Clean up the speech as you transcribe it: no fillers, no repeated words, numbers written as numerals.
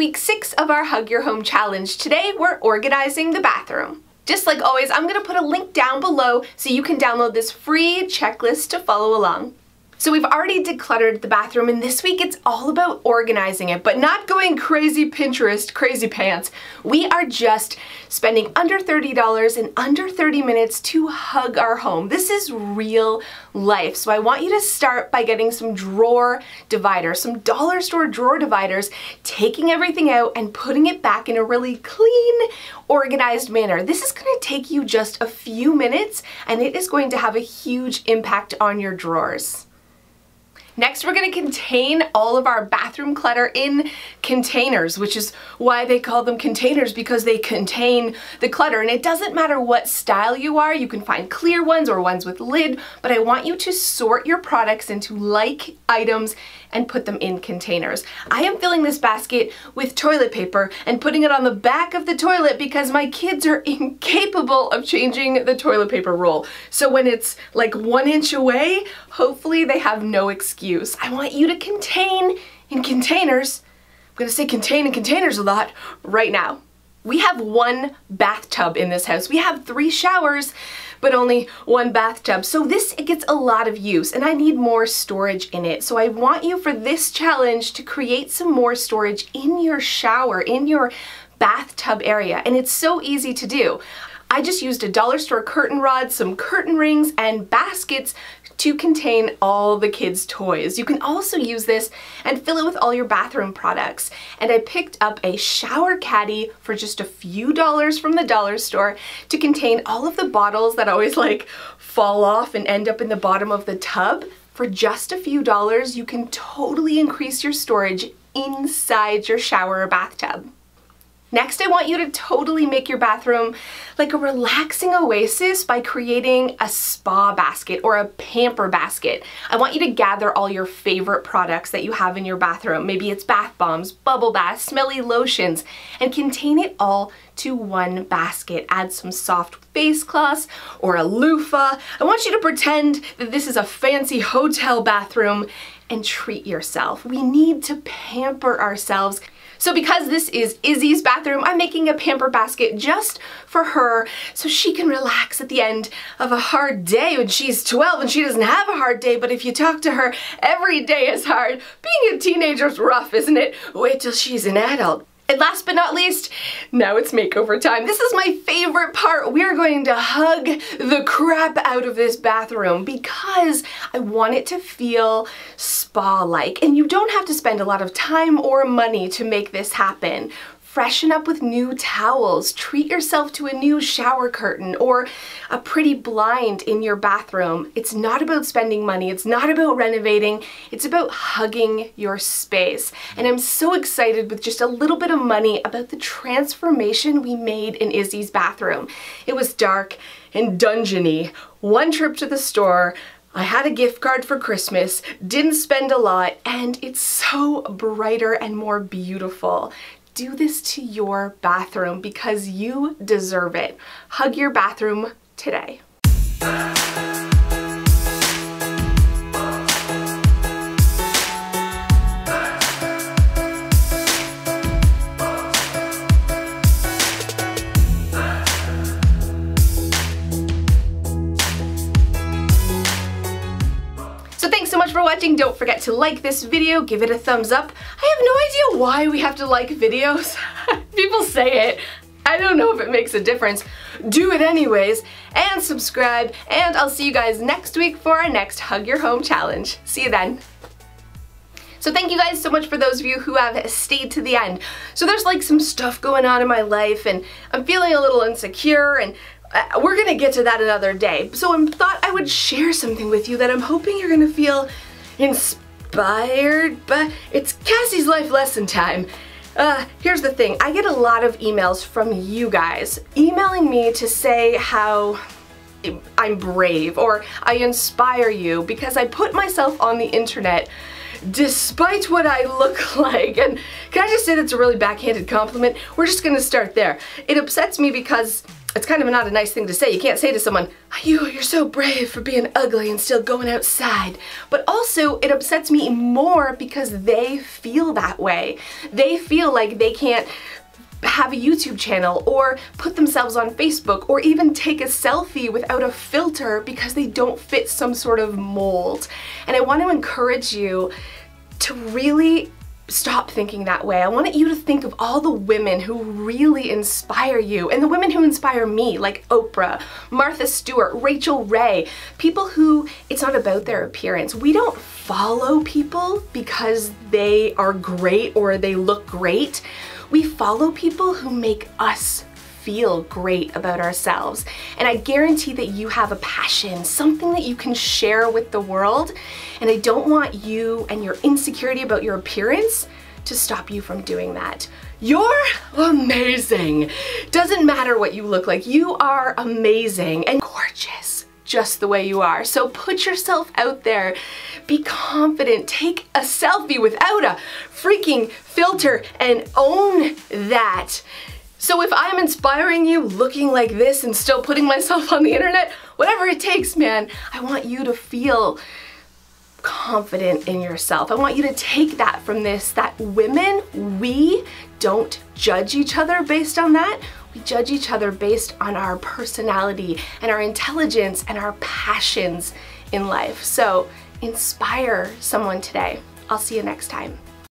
week 6 of our Hug Your Home Challenge. Today we're organizing the bathroom. Just like always, I'm gonna put a link down below so you can download this free checklist to follow along. So we've already decluttered the bathroom, and this week it's all about organizing it, but not going crazy Pinterest, crazy pants. We are just spending under $30 and under 30 minutes to hug our home. This is real life. So I want you to start by getting some drawer dividers, some dollar store drawer dividers, taking everything out and putting it back in a really clean, organized manner. This is gonna take you just a few minutes, and it is going to have a huge impact on your drawers. Next, we're going to contain all of our bathroom clutter in containers, which is why they call them containers, because they contain the clutter. And it doesn't matter what style you are, you can find clear ones or ones with lid, but I want you to sort your products into like items and put them in containers. I am filling this basket with toilet paper and putting it on the back of the toilet because my kids are incapable of changing the toilet paper roll. So when it's like 1 inch away, hopefully they have no excuse. I want you to contain in containers. I'm gonna say contain in containers a lot right now. We have one bathtub in this house. We have 3 showers, but only one bathtub. So it gets a lot of use, and I need more storage in it. So I want you for this challenge to create some more storage in your shower, in your bathtub area. And it's so easy to do. I just used a dollar store curtain rod, some curtain rings, and baskets to contain all the kids' toys. You can also use this and fill it with all your bathroom products. And I picked up a shower caddy for just a few dollars from the dollar store to contain all of the bottles that always like fall off and end up in the bottom of the tub. For just a few dollars, you can totally increase your storage inside your shower or bathtub. Next, I want you to totally make your bathroom like a relaxing oasis by creating a spa basket or a pamper basket. I want you to gather all your favorite products that you have in your bathroom. Maybe it's bath bombs, bubble baths, smelly lotions, and contain it all to one basket. Add some soft face cloths or a loofah. I want you to pretend that this is a fancy hotel bathroom and treat yourself. We need to pamper ourselves. So because this is Izzy's bathroom, I'm making a pamper basket just for her so she can relax at the end of a hard day when she's 12 and she doesn't have a hard day, but if you talk to her, every day is hard. Being a teenager's rough, isn't it? Wait till she's an adult. And last but not least, now it's makeover time. This is my favorite part. We're going to hug the crap out of this bathroom because I want it to feel spa-like. And you don't have to spend a lot of time or money to make this happen. Freshen up with new towels. Treat yourself to a new shower curtain or a pretty blind in your bathroom. It's not about spending money. It's not about renovating. It's about hugging your space. And I'm so excited with just a little bit of money about the transformation we made in Izzy's bathroom. It was dark and dungeony. One trip to the store, I had a gift card for Christmas, didn't spend a lot, and it's so brighter and more beautiful. Do this to your bathroom because you deserve it. Hug your bathroom today. Thanks so much for watching. Don't forget to like this video, give it a thumbs up. I have no idea why we have to like videos. People say it. I don't know if it makes a difference. Do it anyways, and subscribe, and I'll see you guys next week for our next Hug Your Home Challenge. See you then. So thank you guys so much for those of you who have stayed to the end. So there's like some stuff going on in my life, and I'm feeling a little insecure, and we're gonna get to that another day. So I thought I would share something with you that I'm hoping you're gonna feel inspired by. It's Cassie's life lesson time. Here's the thing, I get a lot of emails from you guys emailing me to say how I'm brave or I inspire you because I put myself on the internet despite what I look like. And can I just say that's a really backhanded compliment? We're just gonna start there. It upsets me because it's kind of not a nice thing to say. You can't say to someone, you're so brave for being ugly and still going outside. But also it upsets me more because they feel that way. They feel like they can't have a YouTube channel or put themselves on Facebook or even take a selfie without a filter because they don't fit some sort of mold. And I want to encourage you to really stop thinking that way. I want you to think of all the women who really inspire you and the women who inspire me, like Oprah, Martha Stewart, Rachel Ray, people who it's not about their appearance. We don't follow people because they are great or they look great. We follow people who make us feel great about ourselves. And I guarantee that you have a passion, something that you can share with the world. And I don't want you and your insecurity about your appearance to stop you from doing that. You're amazing. Doesn't matter what you look like. You are amazing and gorgeous just the way you are. So put yourself out there. Be confident. Take a selfie without a freaking filter and own that. So if I'm inspiring you looking like this and still putting myself on the internet, whatever it takes, man, I want you to feel confident in yourself. I want you to take that from this, that women, we don't judge each other based on that. We judge each other based on our personality and our intelligence and our passions in life. So inspire someone today. I'll see you next time.